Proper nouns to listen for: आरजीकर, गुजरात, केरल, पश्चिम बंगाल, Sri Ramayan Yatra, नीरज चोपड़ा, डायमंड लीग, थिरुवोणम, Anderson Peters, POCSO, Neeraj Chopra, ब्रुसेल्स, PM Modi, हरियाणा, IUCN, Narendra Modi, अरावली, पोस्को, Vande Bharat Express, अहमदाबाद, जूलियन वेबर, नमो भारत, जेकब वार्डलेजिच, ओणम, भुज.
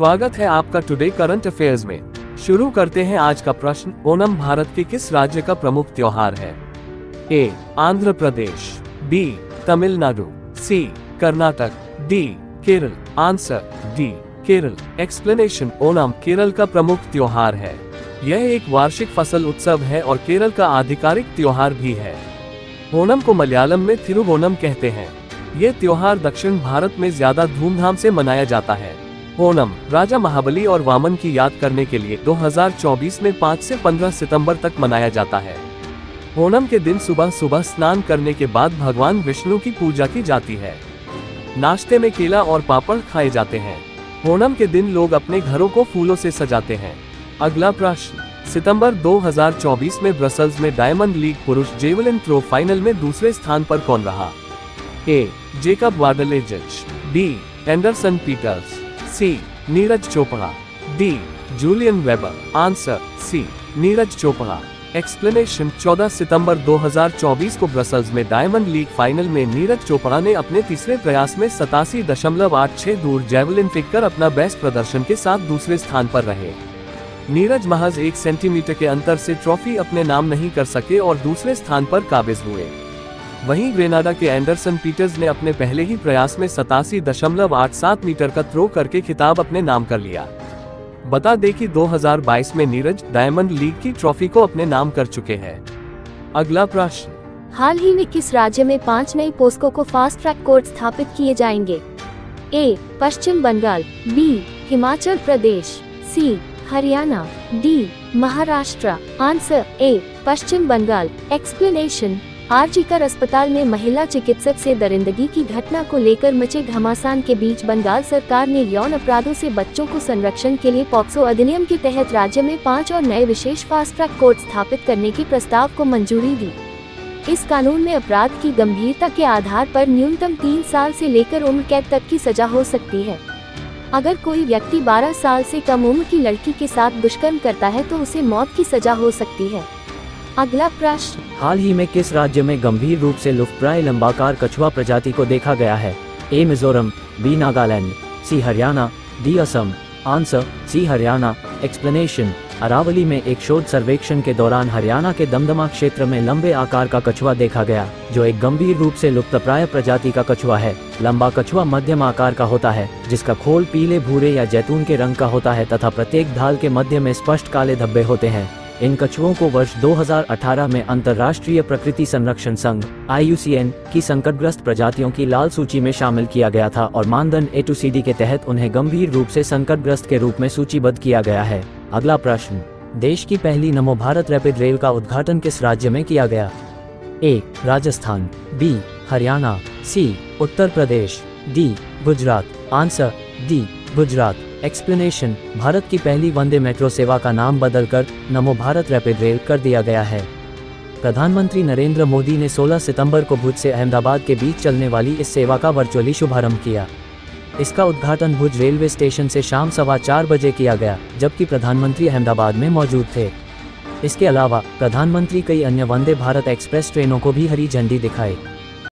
स्वागत है आपका टुडे करंट अफेयर्स में। शुरू करते हैं आज का प्रश्न। ओणम भारत के किस राज्य का प्रमुख त्योहार है? A. Andhra Pradesh, B. Tamil Nadu, C. Karnataka, D. केरल। Answer D, केरल। Explanation. ओणम केरल का प्रमुख त्योहार है। यह एक वार्षिक फसल उत्सव है और केरल का आधिकारिक त्योहार भी है। ओणम को मलयालम में थिरुवोणम कहते हैं। ये त्योहार दक्षिण भारत में ज्यादा धूमधाम से मनाया जाता है। ओणम राजा महाबली और वामन की याद करने के लिए 2024 में 5 से 15 सितंबर तक मनाया जाता है। ओणम के दिन सुबह सुबह स्नान करने के बाद भगवान विष्णु की पूजा की जाती है। नाश्ते में केला और पापड़ खाए जाते हैं। ओणम के दिन लोग अपने घरों को फूलों से सजाते हैं। अगला प्रश्न। सितंबर 2024 में ब्रुसेल्स में डायमंड लीग पुरुष जेवलिन थ्रो फाइनल में दूसरे स्थान पर कौन रहा? A. जेकब वार्डलेजिच, B. Anderson Peters, C. नीरज चोपड़ा, D. जूलियन वेबर। Answer C. नीरज चोपड़ा। Explanation. 14 सितंबर 2024 को ब्रुसेल्स में डायमंड लीग फाइनल में नीरज चोपड़ा ने अपने तीसरे प्रयास में 87.86 दूर जैवलिन फेंक कर अपना बेस्ट प्रदर्शन के साथ दूसरे स्थान पर रहे। नीरज महज 1 सेंटीमीटर के अंतर से ट्रॉफी अपने नाम नहीं कर सके और दूसरे स्थान पर काबिज हुए। वहीं ग्रेनाडा के एंडरसन पीटर्स ने अपने पहले ही प्रयास में 87.87 मीटर का थ्रो करके खिताब अपने नाम कर लिया। बता दें कि 2022 में नीरज डायमंड लीग की ट्रॉफी को अपने नाम कर चुके हैं। अगला प्रश्न। हाल ही में किस राज्य में 5 नई पोस्को को फास्ट ट्रैक कोर्ट स्थापित किए जाएंगे? A. पश्चिम बंगाल, B. Himachal Pradesh, C. हरियाणा, D. Maharashtra. Answer A. पश्चिम बंगाल। Explanation. आरजीकर अस्पताल में महिला चिकित्सक से दरिंदगी की घटना को लेकर मचे घमासान के बीच बंगाल सरकार ने यौन अपराधों से बच्चों को संरक्षण के लिए पॉक्सो अधिनियम के तहत राज्य में 5 और नए विशेष फास्ट ट्रैक कोर्ट स्थापित करने के प्रस्ताव को मंजूरी दी। इस कानून में अपराध की गंभीरता के आधार पर न्यूनतम 3 साल से लेकर उम्र कैद तक की सजा हो सकती है। अगर कोई व्यक्ति 12 साल से कम उम्र की लड़की के साथ दुष्कर्म करता है तो उसे मौत की सजा हो सकती है। अगला प्रश्न। हाल ही में किस राज्य में गंभीर रूप से लुप्तप्राय लंबाकार कछुआ प्रजाति को देखा गया है? A. Mizoram, B. Nagaland, C. हरियाणा, D. Assam. Answer C. हरियाणा। Explanation. अरावली में एक शोध सर्वेक्षण के दौरान हरियाणा के दमदमा क्षेत्र में लंबे आकार का कछुआ देखा गया, जो एक गंभीर रूप से लुप्तप्राय प्रजाति का कछुआ है। लंबा कछुआ मध्यम आकार का होता है, जिसका खोल पीले, भूरे या जैतून के रंग का होता है तथा प्रत्येक ढाल के मध्य में स्पष्ट काले धब्बे होते हैं। इन कछुओं को वर्ष 2018 में अंतर्राष्ट्रीय प्रकृति संरक्षण संघ (IUCN) की संकटग्रस्त प्रजातियों की लाल सूची में शामिल किया गया था और मानदंड A to CD के तहत उन्हें गंभीर रूप से संकटग्रस्त के रूप में सूचीबद्ध किया गया है। अगला प्रश्न। देश की पहली नमो भारत रैपिड रेल का उद्घाटन किस राज्य में किया गया? A. Rajasthan, B. हरियाणा, C. Uttar Pradesh, D. गुजरात। Answer D. गुजरात। Explanation. Bharat की पहली वंदे मेट्रो सेवा का नाम बदलकर नमो भारत रैपिड रेल कर दिया गया है। प्रधानमंत्री नरेंद्र मोदी ने 16 सितंबर को भुज से अहमदाबाद के बीच चलने वाली इस सेवा का वर्चुअली शुभारंभ किया। इसका उद्घाटन भुज रेलवे स्टेशन से शाम 4:15 बजे किया गया, जबकि प्रधानमंत्री अहमदाबाद में मौजूद थे। इसके अलावा प्रधानमंत्री कई अन्य वंदे भारत एक्सप्रेस ट्रेनों को भी हरी झंडी दिखाई।